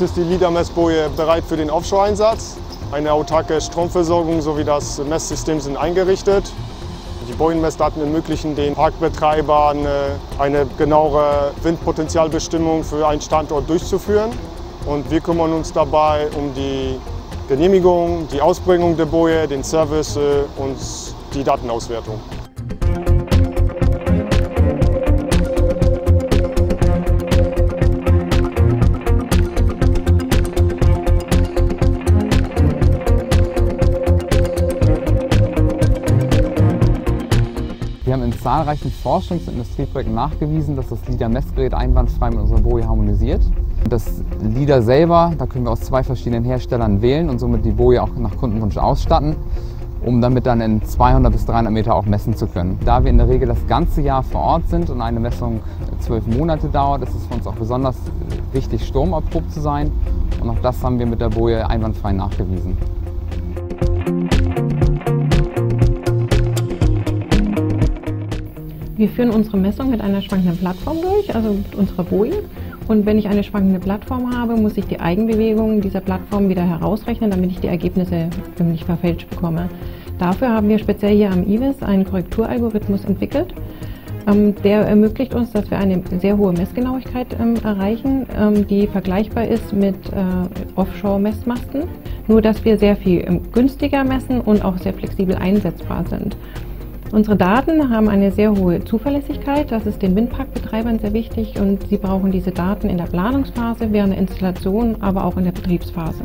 Jetzt ist die LiDAR-Messboje bereit für den Offshore-Einsatz. Eine autarke Stromversorgung sowie das Messsystem sind eingerichtet. Die Bojenmessdaten ermöglichen den Parkbetreibern eine genauere Windpotenzialbestimmung für einen Standort durchzuführen. Und wir kümmern uns dabei um die Genehmigung, die Ausbringung der Boje, den Service und die Datenauswertung. Wir haben in zahlreichen Forschungs- und Industrieprojekten nachgewiesen, dass das LiDAR-Messgerät einwandfrei mit unserer Boje harmonisiert. Das LiDAR selber, da können wir aus zwei verschiedenen Herstellern wählen und somit die Boje auch nach Kundenwunsch ausstatten, um damit dann in 200 bis 300 Meter auch messen zu können. Da wir in der Regel das ganze Jahr vor Ort sind und eine Messung 12 Monate dauert, ist es für uns auch besonders wichtig, sturmerprobt zu sein. Und auch das haben wir mit der Boje einwandfrei nachgewiesen. Wir führen unsere Messung mit einer schwankenden Plattform durch, also mit unserer Boje. Und wenn ich eine schwankende Plattform habe, muss ich die Eigenbewegungen dieser Plattform wieder herausrechnen, damit ich die Ergebnisse nicht verfälscht bekomme. Dafür haben wir speziell hier am IWES einen Korrekturalgorithmus entwickelt. Der ermöglicht uns, dass wir eine sehr hohe Messgenauigkeit erreichen, die vergleichbar ist mit Offshore-Messmasten. Nur, dass wir sehr viel günstiger messen und auch sehr flexibel einsetzbar sind. Unsere Daten haben eine sehr hohe Zuverlässigkeit, das ist den Windparkbetreibern sehr wichtig und sie brauchen diese Daten in der Planungsphase, während der Installation, aber auch in der Betriebsphase.